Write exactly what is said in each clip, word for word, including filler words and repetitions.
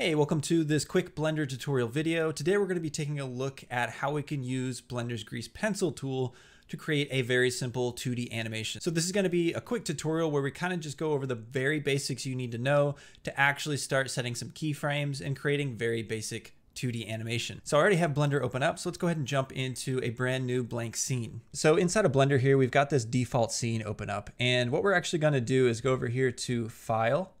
Hey, welcome to this quick Blender tutorial video. Today we're going to be taking a look at how we can use Blender's Grease Pencil tool to create a very simple two D animation. So this is going to be a quick tutorial where we kind of just go over the very basics you need to know to actually start setting some keyframes and creating very basic two D animation. So I already have Blender open up, so let's go ahead and jump into a brand new blank scene. So inside of Blender here, we've got this default scene open up, and what we're actually going to do is go over here to File.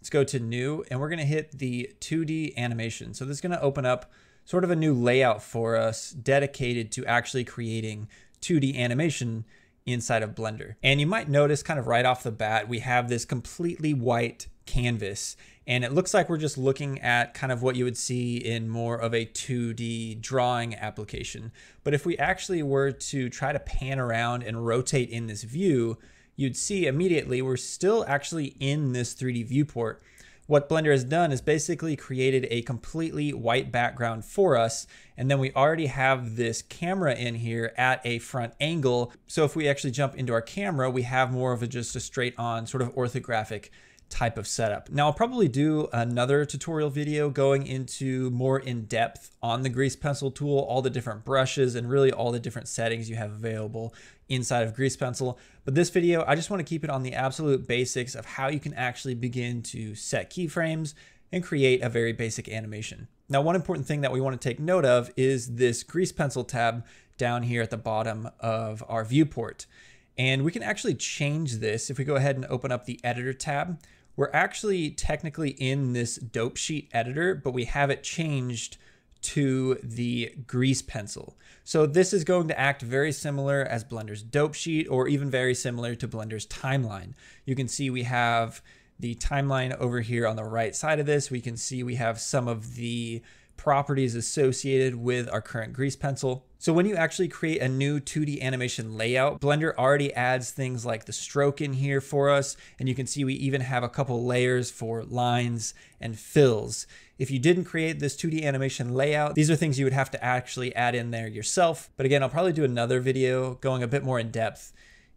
Let's go to New, and we're going to hit the two D animation. So this is going to open up sort of a new layout for us dedicated to actually creating two D animation inside of Blender. And you might notice kind of right off the bat, we have this completely white canvas, and it looks like we're just looking at kind of what you would see in more of a two D drawing application. But if we actually were to try to pan around and rotate in this view, you'd see immediately we're still actually in this three D viewport. What Blender has done is basically created a completely white background for us, and then we already have this camera in here at a front angle. So if we actually jump into our camera, we have more of a just a straight on sort of orthographic type of setup. Now I'll probably do another tutorial video going into more in depth on the Grease Pencil tool, all the different brushes, and really all the different settings you have available inside of Grease Pencil. But this video, I just want to keep it on the absolute basics of how you can actually begin to set keyframes and create a very basic animation. Now, one important thing that we want to take note of is this Grease Pencil tab down here at the bottom of our viewport. And we can actually change this if we go ahead and open up the editor tab. We're actually technically in this dope sheet editor, but we have it changed to the Grease Pencil. So this is going to act very similar as Blender's dope sheet, or even very similar to Blender's timeline. You can see we have the timeline over here on the right side of this. We can see we have some of the properties associated with our current Grease Pencil. So when you actually create a new two D animation layout, Blender already adds things like the stroke in here for us. And you can see we even have a couple layers for lines and fills. If you didn't create this two D animation layout, these are things you would have to actually add in there yourself. But again, I'll probably do another video going a bit more in depth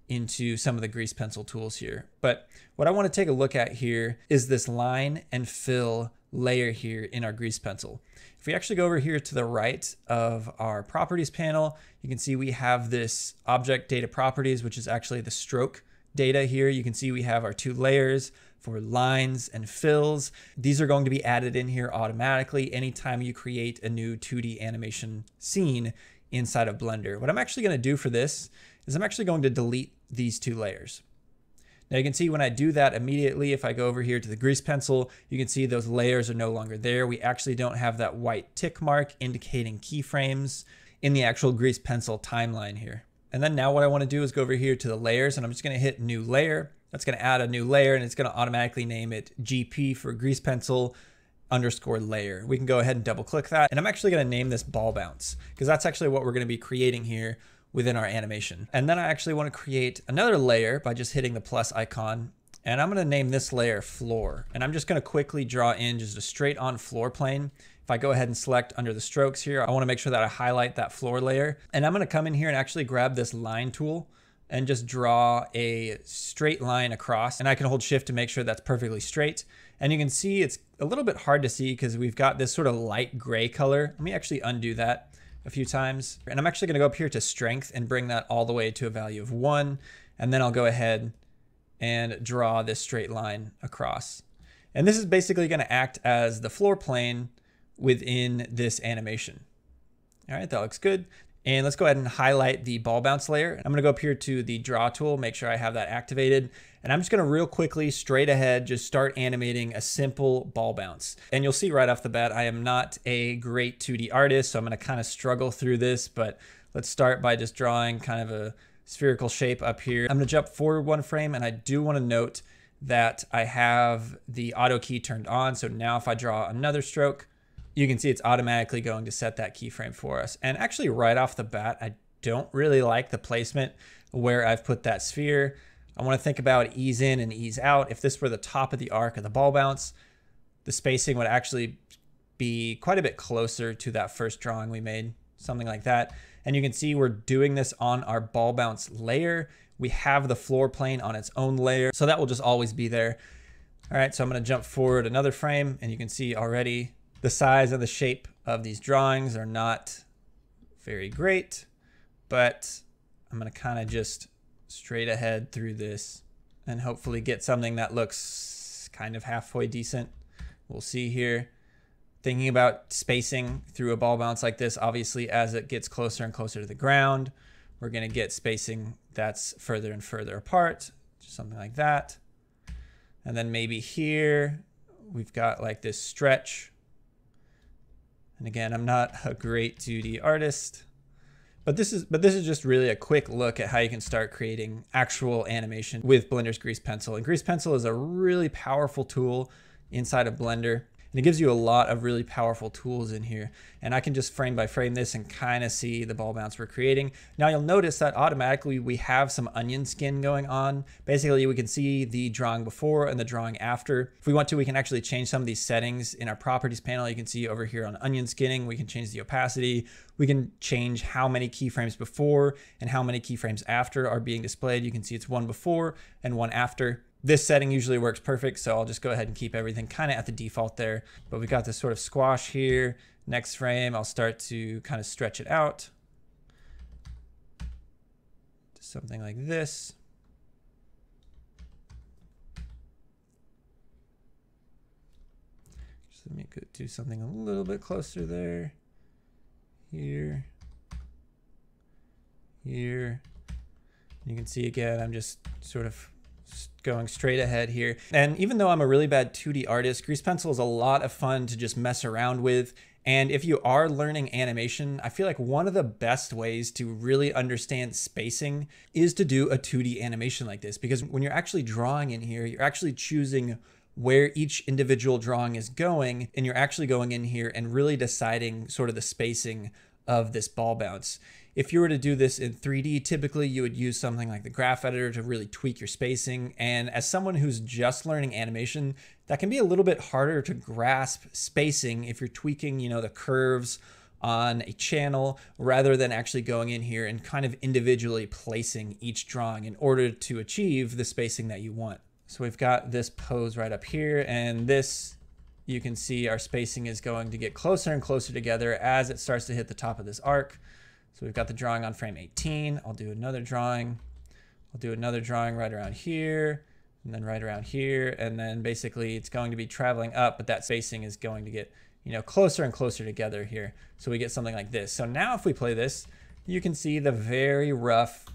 into some of the Grease Pencil tools here. But what I want to take a look at here is this line and fill layer here in our Grease Pencil. If we actually go over here to the right of our properties panel, you can see we have this object data properties, which is actually the stroke data here. You can see we have our two layers for lines and fills. These are going to be added in here automatically anytime you create a new two D animation scene inside of Blender. What I'm actually going to do for this is I'm actually going to delete these two layers. Now you can see when I do that immediately, if I go over here to the Grease Pencil, you can see those layers are no longer there. We actually don't have that white tick mark indicating keyframes in the actual Grease Pencil timeline here. And then now what I want to do is go over here to the layers, and I'm just going to hit new layer. That's going to add a new layer, and it's going to automatically name it G P for Grease Pencil underscore layer. We can go ahead and double click that. And I'm actually going to name this ball bounce, because that's actually what we're going to be creating here within our animation. And then I actually want to create another layer by just hitting the plus icon. And I'm going to name this layer floor. And I'm just going to quickly draw in just a straight on floor plane. If I go ahead and select under the strokes here, I want to make sure that I highlight that floor layer. And I'm going to come in here and actually grab this line tool and just draw a straight line across. And I can hold shift to make sure that's perfectly straight. And you can see it's a little bit hard to see because we've got this sort of light gray color. Let me actually undo that a few times. And I'm actually going to go up here to strength and bring that all the way to a value of one. And then I'll go ahead and draw this straight line across. And this is basically going to act as the floor plane within this animation. All right, that looks good. And let's go ahead and highlight the ball bounce layer. I'm going to go up here to the draw tool, make sure I have that activated. And I'm just going to real quickly straight ahead, just start animating a simple ball bounce. And you'll see right off the bat, I am not a great two D artist, so I'm going to kind of struggle through this, but let's start by just drawing kind of a spherical shape up here. I'm going to jump forward one frame, and I do want to note that I have the auto key turned on. So now if I draw another stroke, you can see it's automatically going to set that keyframe for us. And actually right off the bat, I don't really like the placement where I've put that sphere. I want to think about ease in and ease out. If this were the top of the arc of the ball bounce, the spacing would actually be quite a bit closer to that first drawing we made, something like that. And you can see we're doing this on our ball bounce layer. We have the floor plane on its own layer, so that will just always be there. All right, so I'm gonna jump forward another frame, and you can see already the size and the shape of these drawings are not very great, but I'm gonna kind of just straight ahead through this and hopefully get something that looks kind of halfway decent. We'll see here. Thinking about spacing through a ball bounce like this, obviously as it gets closer and closer to the ground, we're gonna get spacing that's further and further apart, just something like that. And then maybe here, we've got like this stretch. And again, I'm not a great two D artist, but this is but this is just really a quick look at how you can start creating actual animation with Blender's Grease Pencil. And Grease Pencil is a really powerful tool inside of Blender. And it gives you a lot of really powerful tools in here. And I can just frame by frame this and kind of see the ball bounce we're creating. Now you'll notice that automatically we have some onion skin going on. Basically, we can see the drawing before and the drawing after. If we want to, we can actually change some of these settings in our properties panel. You can see over here on onion skinning, we can change the opacity. We can change how many keyframes before and how many keyframes after are being displayed. You can see it's one before and one after. This setting usually works perfect, so I'll just go ahead and keep everything kind of at the default there. But we got this sort of squash here. Next frame, I'll start to kind of stretch it out. Something like this. Just let me go do something a little bit closer there. Here. Here. You can see again, I'm just sort of going straight ahead here. And even though I'm a really bad two D artist, Grease Pencil is a lot of fun to just mess around with. And if you are learning animation, I feel like one of the best ways to really understand spacing is to do a two D animation like this, because when you're actually drawing in here, you're actually choosing where each individual drawing is going, and you're actually going in here and really deciding sort of the spacing of this ball bounce. If you were to do this in three D, typically you would use something like the graph editor to really tweak your spacing. And as someone who's just learning animation, that can be a little bit harder to grasp spacing if you're tweaking, you know, the curves on a channel rather than actually going in here and kind of individually placing each drawing in order to achieve the spacing that you want. So we've got this pose right up here, and this, you can see our spacing is going to get closer and closer together as it starts to hit the top of this arc. So we've got the drawing on frame eighteen. I'll do another drawing. I'll do another drawing right around here, and then right around here. And then basically it's going to be traveling up, but that spacing is going to get, you know, closer and closer together here. So we get something like this. So now if we play this, you can see the very rough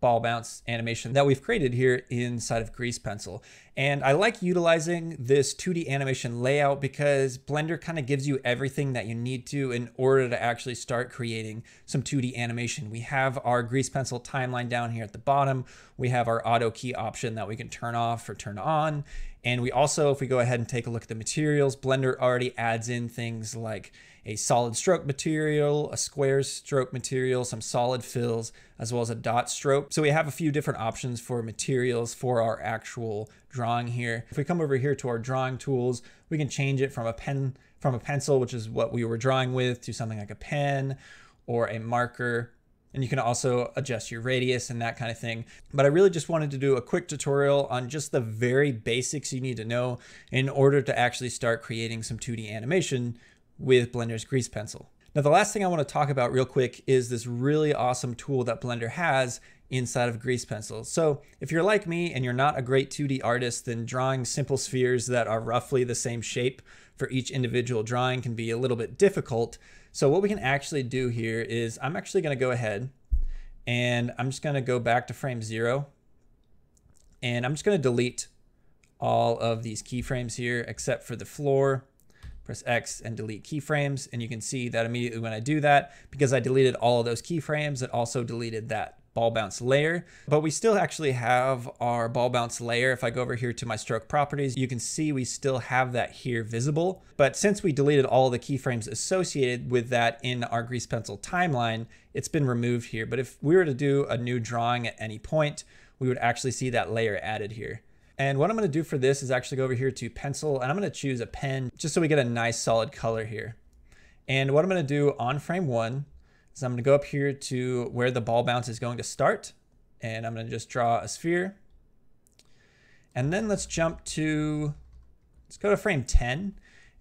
ball bounce animation that we've created here inside of Grease Pencil. And I like utilizing this two D animation layout because Blender kind of gives you everything that you need to in order to actually start creating some two D animation. We have our Grease Pencil timeline down here at the bottom. We have our auto key option that we can turn off or turn on. And we also, if we go ahead and take a look at the materials, Blender already adds in things like a solid stroke material, a square stroke material, some solid fills, as well as a dot stroke. So we have a few different options for materials for our actual drawing here. If we come over here to our drawing tools, we can change it from a pen, from a pencil, which is what we were drawing with, to something like a pen or a marker. And you can also adjust your radius and that kind of thing. But I really just wanted to do a quick tutorial on just the very basics you need to know in order to actually start creating some two D animation with Blender's Grease Pencil. Now, the last thing I want to talk about real quick is this really awesome tool that Blender has inside of Grease Pencil. So if you're like me and you're not a great two D artist, then drawing simple spheres that are roughly the same shape for each individual drawing can be a little bit difficult. So what we can actually do here is I'm actually going to go ahead and I'm just going to go back to frame zero, and I'm just going to delete all of these keyframes here except for the floor. Press X and delete keyframes. And you can see that immediately when I do that, because I deleted all of those keyframes, it also deleted that ball bounce layer. But we still actually have our ball bounce layer. If I go over here to my stroke properties, you can see we still have that here visible. But since we deleted all the keyframes associated with that in our Grease Pencil timeline, it's been removed here. But if we were to do a new drawing at any point, we would actually see that layer added here. And what I'm gonna do for this is actually go over here to pencil, and I'm gonna choose a pen just so we get a nice solid color here. And what I'm gonna do on frame one is I'm gonna go up here to where the ball bounce is going to start, and I'm gonna just draw a sphere. And then let's jump to Let's go to frame ten,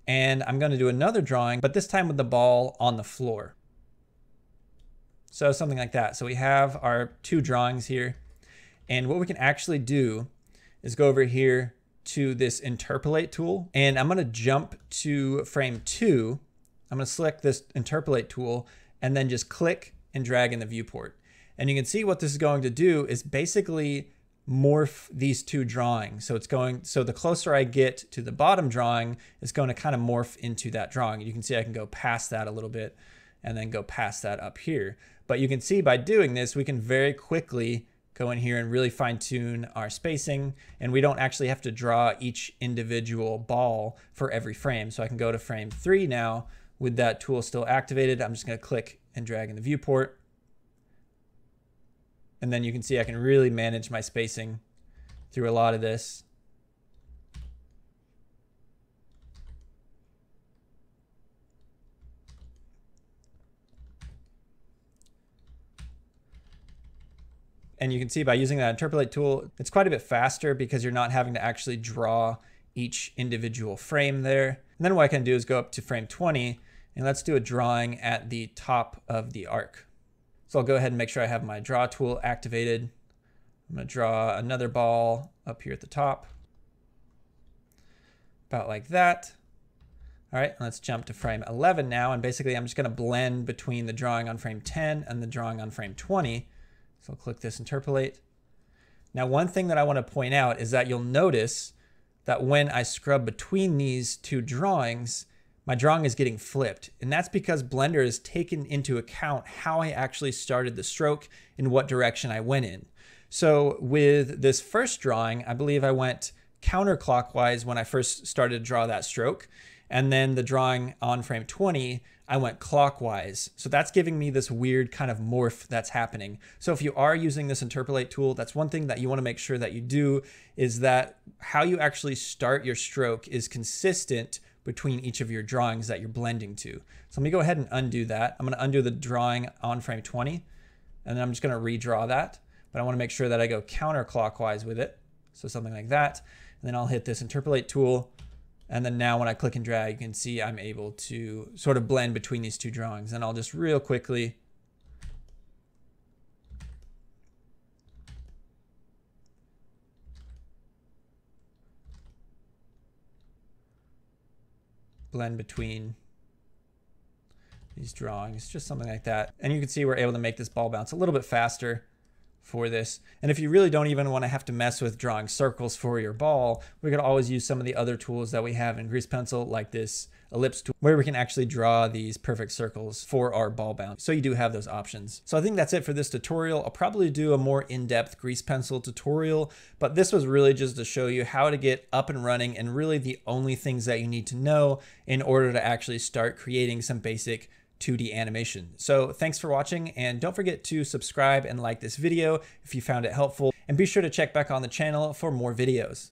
and I'm going to do another drawing, but this time with the ball on the floor. So something like that. So we have our two drawings here. And what we can actually do is go over here to this interpolate tool, and I'm going to jump to frame two. I'm going to select this interpolate tool and then just click and drag in the viewport. And you can see what this is going to do is basically morph these two drawings. So it's going, so the closer I get to the bottom drawing, it's going to kind of morph into that drawing. You can see I can go past that a little bit and then go past that up here. But you can see by doing this, we can very quickly go in here and really fine tune our spacing, and we don't actually have to draw each individual ball for every frame. So I can go to frame three now with that tool still activated. I'm just going to click and drag in the viewport. And then you can see I can really manage my spacing through a lot of this. And you can see by using that interpolate tool, it's quite a bit faster because you're not having to actually draw each individual frame there. And then what I can do is go up to frame twenty, and let's do a drawing at the top of the arc. So I'll go ahead and make sure I have my draw tool activated. I'm going to draw another ball up here at the top. About like that. All right, let's jump to frame eleven now. And basically I'm just going to blend between the drawing on frame ten and the drawing on frame twenty. So I'll click this interpolate. Now, one thing that I want to point out is that you'll notice that when I scrub between these two drawings, my drawing is getting flipped, and that's because Blender has taken into account how I actually started the stroke and what direction I went in. So with this first drawing, I believe I went counterclockwise when I first started to draw that stroke. And then the drawing on frame twenty, I went clockwise. So that's giving me this weird kind of morph that's happening. So if you are using this interpolate tool, that's one thing that you want to make sure that you do, is that how you actually start your stroke is consistent between each of your drawings that you're blending to. So let me go ahead and undo that. I'm going to undo the drawing on frame twenty, and then I'm just going to redraw that. But I want to make sure that I go counterclockwise with it. So something like that. And then I'll hit this interpolate tool. And then now when I click and drag, you can see I'm able to sort of blend between these two drawings. And I'll just real quickly blend between these drawings, just something like that. And you can see we're able to make this ball bounce a little bit faster for this. And if you really don't even want to have to mess with drawing circles for your ball, we could always use some of the other tools that we have in Grease Pencil, like this ellipse tool, where we can actually draw these perfect circles for our ball bounce. So you do have those options. So I think that's it for this tutorial. I'll probably do a more in-depth Grease Pencil tutorial, but this was really just to show you how to get up and running, and really the only things that you need to know in order to actually start creating some basic two D animation. So thanks for watching, and don't forget to subscribe and like this video if you found it helpful, and be sure to check back on the channel for more videos.